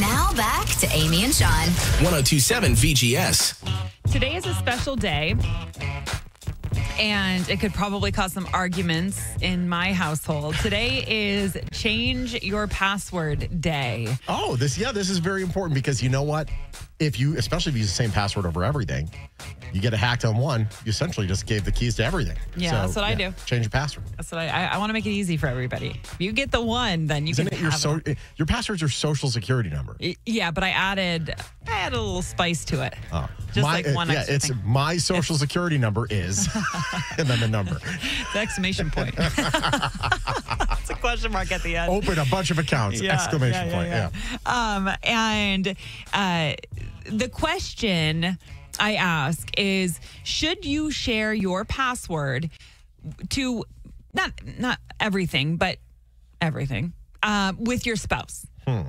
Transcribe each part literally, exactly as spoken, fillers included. Now back to Aimee and Shawn. ten twenty-seven V G S. Today is a special day, and it could probably cause some arguments in my household. Today is Change Your Password Day. Oh, this yeah, this is very important because you know what? If you, especially if you use the same password over everything, you get a hacked on one, you essentially just gave the keys to everything. Yeah, so, that's what yeah, I do. Change your password. That's what I, I, I want to make it easy for everybody. If you get the one, then you Isn't can it your, have so, it. Your password's your social security number. Yeah, but I added, I added a little spice to it. Oh. Just my, like one uh, yeah, it's thing. My social it's, security number is, and then the number. The exclamation point. It's a question mark at the end. Open a bunch of accounts, yeah, exclamation yeah, yeah, point, yeah. yeah. Um, and uh, the question I ask is, should you share your password to, not, not everything, but everything, uh, with your spouse? Hmm.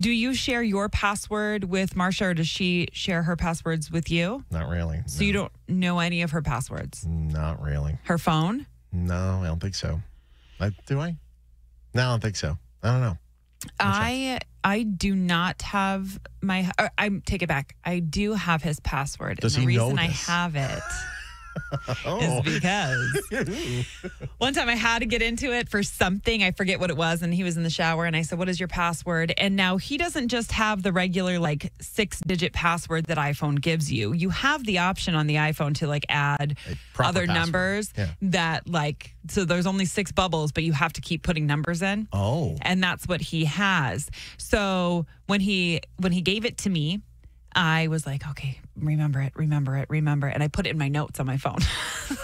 Do you share your password with Marsha, or does she share her passwords with you? Not really. So no. You don't know any of her passwords? Not really. Her phone? No, I don't think so. I, do I? No, I don't think so. I don't know. I I do not have my... Or I take it back. I do have his password. Does and the he reason know this? I have it... Oh. Is because one time I had to get into it for something. I forget what it was. And he was in the shower and I said, what is your password? And now he doesn't just have the regular like six digit password that iPhone gives you. You have the option on the iPhone to like add other password. numbers yeah. that like, so there's only six bubbles, but you have to keep putting numbers in. Oh, and that's what he has. So when he, when he gave it to me, I was like, okay, remember it, remember it, remember it. And I put it in my notes on my phone. So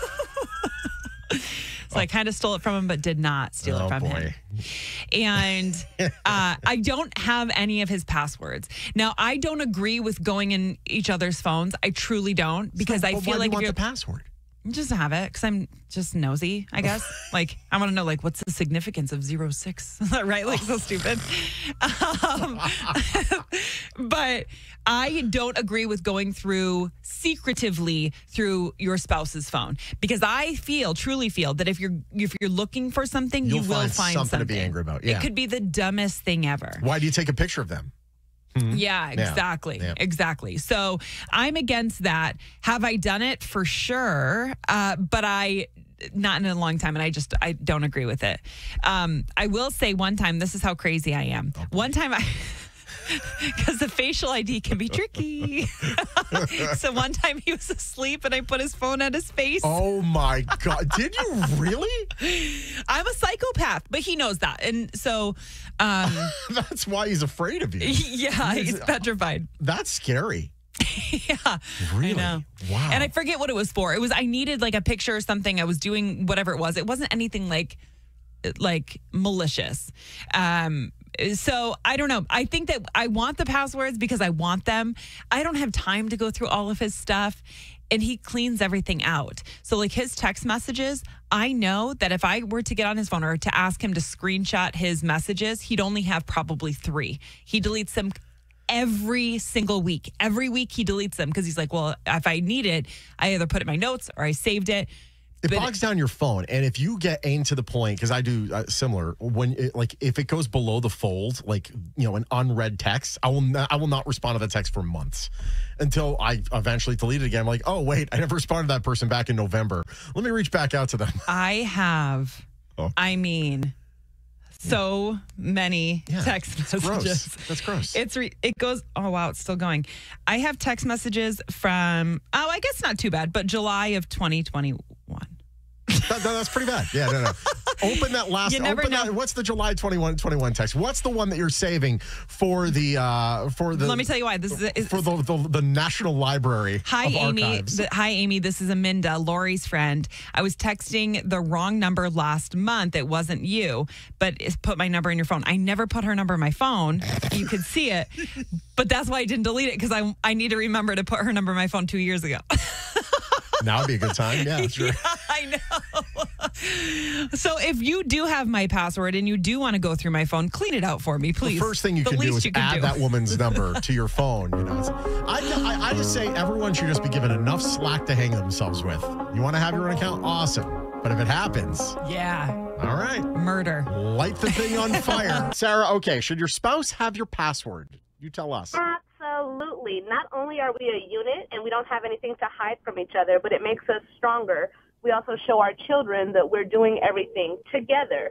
oh. I kind of stole it from him, but did not steal oh, it from boy. him. And uh, I don't have any of his passwords. Now, I don't agree with going in each other's phones. I truly don't, because so, I feel why like do you if want the password. Just have it, because I'm just nosy, I guess. Like, I want to know, like, what's the significance of zero six, right? Like, so stupid. Um, but I don't agree with going through secretively through your spouse's phone, because I feel, truly feel, that if you're if you're looking for something, You'll you will find, find something, something to be angry about. Yeah. It could be the dumbest thing ever. Why do you take a picture of them? Mm-hmm. Yeah, exactly. Yeah. Exactly. So I'm against that. Have I done it? For sure. Uh, but I, not in a long time, and I just, I don't agree with it. Um, I will say one time, this is how crazy I am. Okay. One time I... Because the facial I D can be tricky. So one time he was asleep and I put his phone at his face. Oh my God. Did you really? I'm a psychopath, but he knows that. And so... Um, that's why he's afraid of you. Yeah, he's, he's petrified. That's scary. Yeah. Really? I know. Wow. And I forget what it was for. It was, I needed like a picture or something. I was doing whatever it was. It wasn't anything like, like malicious. Um... So I don't know. I think that I want the passwords because I want them. I don't have time to go through all of his stuff, and he cleans everything out. So like his text messages, I know that if I were to get on his phone or to ask him to screenshot his messages, he'd only have probably three. He deletes them every single week. Every week he deletes them because he's like, well, if I need it, I either put it in my notes or I saved it. It but bogs down your phone, and if you get aimed to the point, because I do uh, similar, when it, like if it goes below the fold, like you know, an unread text, I will not, I will not respond to that text for months until I eventually delete it again. I'm like, oh wait, I never responded to that person back in November. Let me reach back out to them. I have, oh. I mean, so many yeah, text messages. Gross. That's gross. It's re it goes. Oh wow, it's still going. I have text messages from oh, I guess not too bad, but July of twenty twenty-one. that, no, that's pretty bad. Yeah, no, no. Open that last. You never open know. That, what's the July twenty-one twenty-one text? What's the one that you're saving for the uh, for the? Let me tell you why. This is, is for the, the the National Library. Hi of Amy. The, hi Amy. This is Aminda, Lori's friend. I was texting the wrong number last month. It wasn't you, but it's put my number in your phone. I never put her number in my phone. You could see it, but that's why I didn't delete it because I I need to remember to put her number in my phone two years ago. Now would be a good time. Yeah, sure. Yeah, I know. So if you do have my password and you do want to go through my phone, clean it out for me, please. The first thing you the can do is add do. that woman's number to your phone. You know, I, I, I just say everyone should just be given enough slack to hang themselves with. You want to have your own account? Awesome. But if it happens... Yeah. All right. Murder. Light the thing on fire. Sarah, okay, should your spouse have your password? You tell us. Absolutely. Not only are we a unit and we don't have anything to hide from each other, but it makes us stronger. We also show our children that we're doing everything together.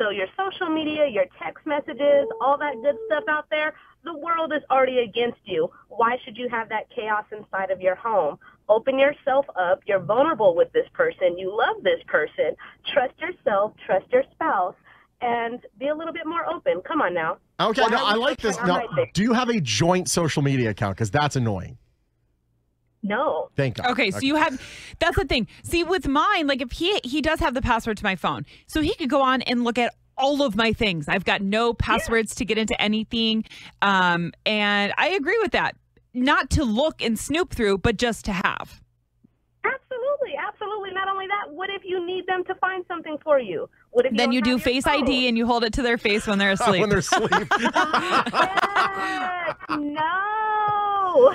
So your social media, your text messages, all that good stuff out there, the world is already against you. Why should you have that chaos inside of your home? Open yourself up. You're vulnerable with this person. You love this person. Trust yourself. Trust your spouse. And be a little bit more open. Come on now. Okay, Why no, I like this. Now, do you have a joint social media account? Because that's annoying. No. Thank God. Okay, so okay. you have, that's the thing. See, with mine, like if he, he does have the password to my phone, so he could go on and look at all of my things. I've got no passwords yeah. to get into anything. Um, and I agree with that. Not to look and snoop through, but just to have. Absolutely, absolutely. Not only that, what if you need them to find something for you? What if you then you do Face phone? I D and you hold it to their face when they're asleep. When they're asleep. Yes, no.